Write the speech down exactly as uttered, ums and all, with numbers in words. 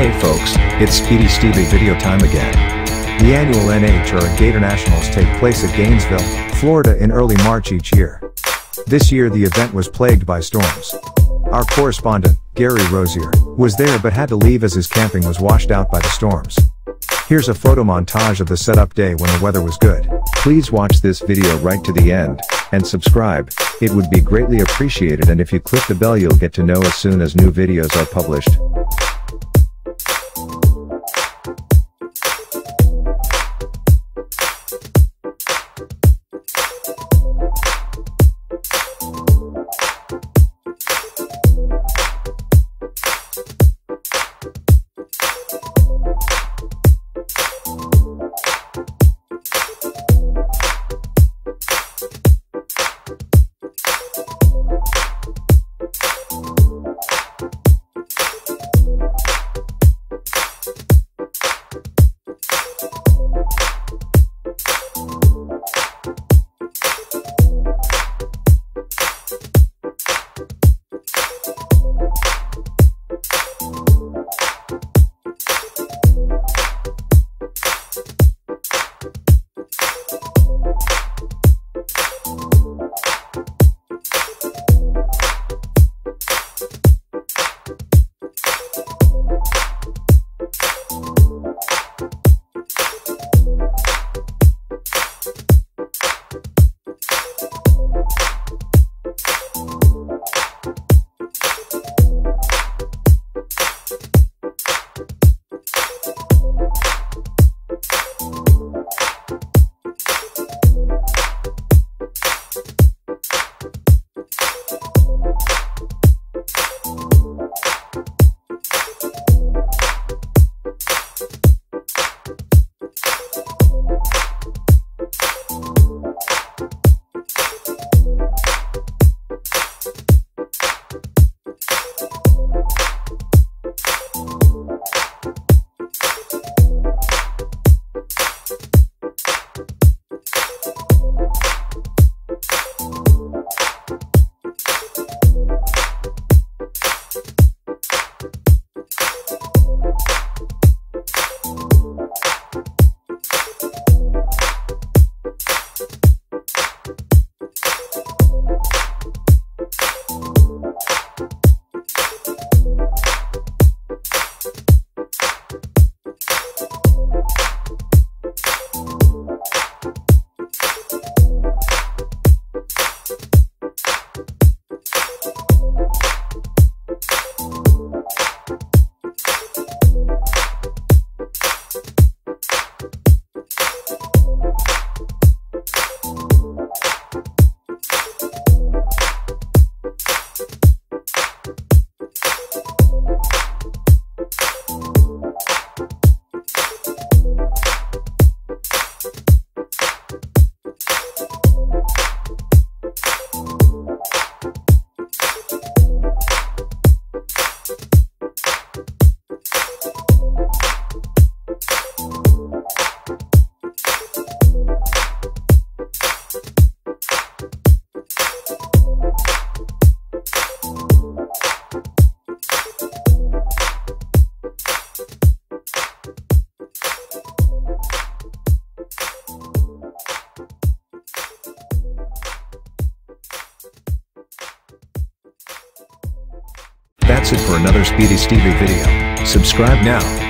Hey folks, it's Speedy Stevie video time again. The annual N H R A Gator Nationals take place at Gainesville, Florida in early March each year. This year the event was plagued by storms. Our correspondent, Gary Rosier, was there but had to leave as his camping was washed out by the storms. Here's a photo montage of the setup day when the weather was good. Please watch this video right to the end, and subscribe, it would be greatly appreciated, and if you click the bell you'll get to know as soon as new videos are published. That's it for another Speedy Stevie video. Subscribe now.